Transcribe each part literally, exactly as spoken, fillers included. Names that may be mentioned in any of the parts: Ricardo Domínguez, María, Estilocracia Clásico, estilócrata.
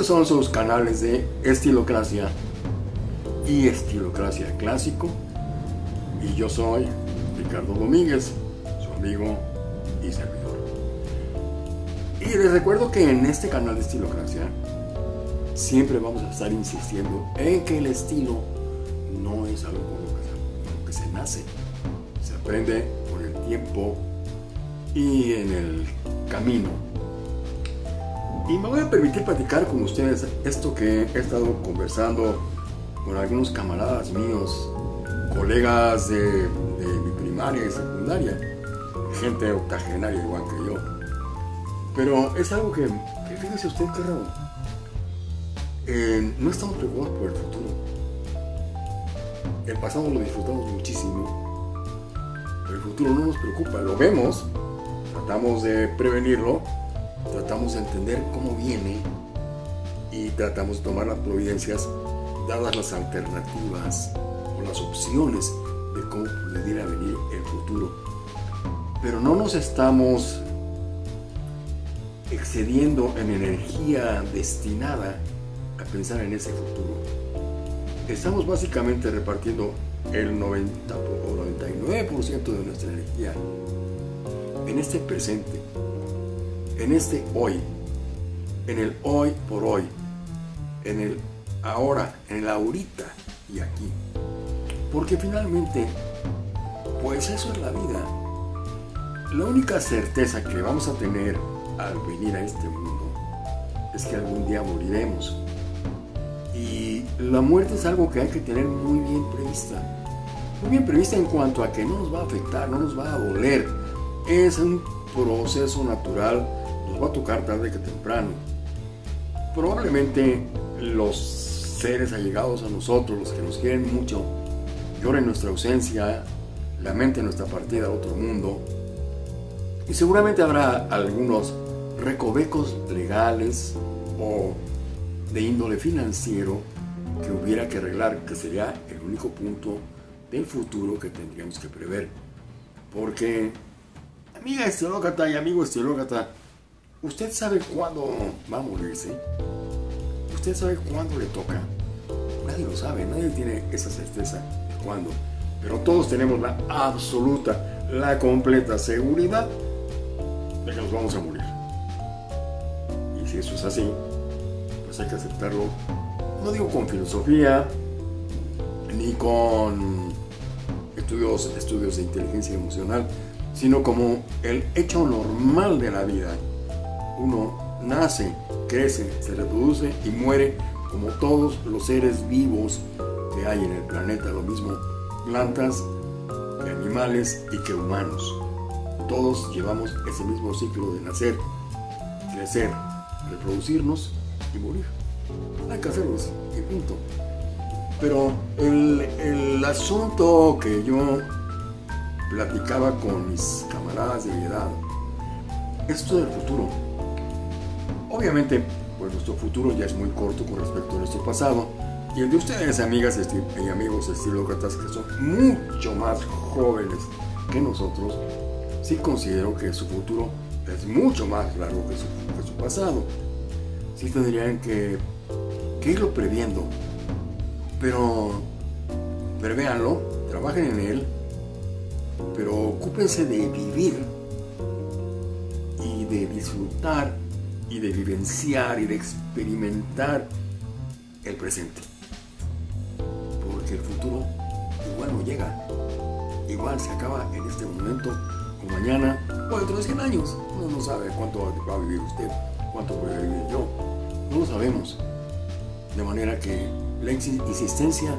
Estos son sus canales de Estilocracia y Estilocracia Clásico. Y yo soy Ricardo Domínguez, su amigo y servidor. Y les recuerdo que en este canal de Estilocracia siempre vamos a estar insistiendo en que el estilo no es algo con lo que se, con lo que se nace. Se aprende con el tiempo y en el camino. Y me voy a permitir platicar con ustedes esto que he estado conversando con algunos camaradas míos, colegas de, de mi primaria y secundaria, gente octogenaria igual que yo. Pero es algo que, que fíjese usted, qué raro, eh, no estamos preocupados por el futuro. El pasado lo disfrutamos muchísimo, pero el futuro no nos preocupa, lo vemos, tratamos de prevenirlo, tratamos de entender cómo viene y tratamos de tomar las providencias dadas las alternativas o las opciones de cómo pudiera venir el futuro. Pero no nos estamos excediendo en energía destinada a pensar en ese futuro. Estamos básicamente repartiendo el noventa o noventa y nueve por ciento de nuestra energía en este presente, en este hoy, en el hoy por hoy, en el ahora, en el ahorita y aquí. Porque finalmente, pues eso es la vida. La única certeza que vamos a tener al venir a este mundo es que algún día moriremos. Y la muerte es algo que hay que tener muy bien prevista. Muy bien prevista en cuanto a que no nos va a afectar, no nos va a doler. Es un proceso natural, nos va a tocar tarde que temprano. Probablemente los seres allegados a nosotros, los que nos quieren mucho, lloren nuestra ausencia, lamenten nuestra partida a otro mundo, y seguramente habrá algunos recovecos legales o de índole financiero que hubiera que arreglar, que sería el único punto del futuro que tendríamos que prever. Porque, amiga estilócrata y amigo estilócrata, ¿usted sabe cuándo va a morirse? ¿Usted sabe cuándo le toca? Nadie lo sabe, nadie tiene esa certeza de cuándo. Pero todos tenemos la absoluta, la completa seguridad de que nos vamos a morir. Y si eso es así, pues hay que aceptarlo. No digo con filosofía, ni con estudios, estudios de inteligencia emocional, sino como el hecho normal de la vida. Uno nace, crece, se reproduce y muere como todos los seres vivos que hay en el planeta. Lo mismo plantas, animales y que humanos. Todos llevamos ese mismo ciclo de nacer, crecer, reproducirnos y morir. Hay que hacerlo así, y punto. Pero el, el asunto que yo platicaba con mis camaradas de mi edad, esto del futuro. Obviamente, pues nuestro futuro ya es muy corto con respecto a nuestro pasado, y el de ustedes, amigas y amigos estilócratas, que son mucho más jóvenes que nosotros, sí considero que su futuro es mucho más largo que su, que su pasado. Sí tendrían que, que irlo previendo, pero prevéanlo, trabajen en él, pero ocúpense de vivir y de disfrutar y de vivenciar y de experimentar el presente, porque el futuro igual no llega, igual se acaba en este momento, o mañana, o dentro de cien años. Uno no sabe cuánto va a vivir usted, cuánto voy a vivir yo, no lo sabemos. De manera que la insistencia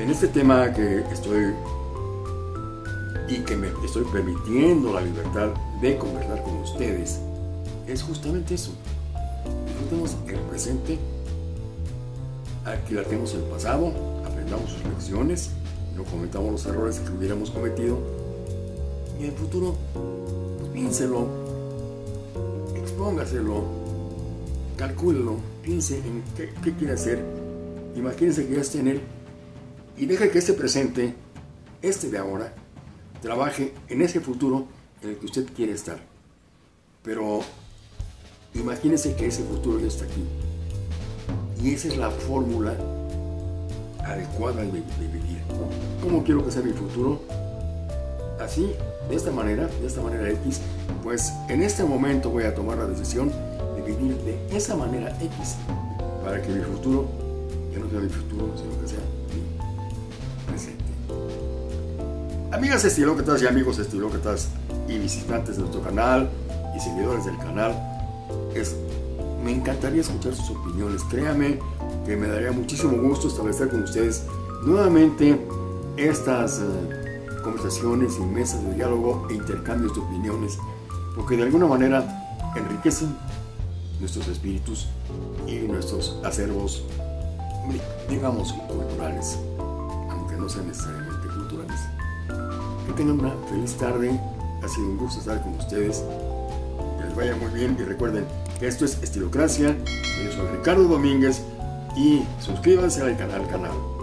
en este tema que estoy y que me estoy permitiendo la libertad de conversar con ustedes es justamente eso. Disfrutemos el presente, aquilatemos el pasado, aprendamos sus lecciones, no cometamos los errores que hubiéramos cometido, y en el futuro, pues piénselo, expóngaselo, calcúlelo, piense en qué, qué quiere hacer, imagínense que ya está en él, y deje que este presente, este de ahora, trabaje en ese futuro en el que usted quiere estar. Pero imagínense que ese futuro ya está aquí, Y esa es la fórmula adecuada de, de vivir. ¿Cómo quiero que sea mi futuro? Así, de esta manera, de esta manera X, pues en este momento voy a tomar la decisión de vivir de esa manera X, para que mi futuro ya no sea mi futuro, sino que sea mi presente. Amigas estilócratas y amigos estilócratas y visitantes de nuestro canal y seguidores del canal, es, me encantaría escuchar sus opiniones. Créame que me daría muchísimo gusto establecer con ustedes nuevamente estas eh, conversaciones y mesas de diálogo e intercambios de opiniones, porque de alguna manera enriquecen nuestros espíritus y nuestros acervos, digamos, culturales, aunque no sean necesariamente culturales. Que tengan una feliz tarde, ha sido un gusto estar con ustedes, que les vaya muy bien y recuerden que esto es Estilocracia, yo soy Ricardo Domínguez y suscríbanse al canal, canal.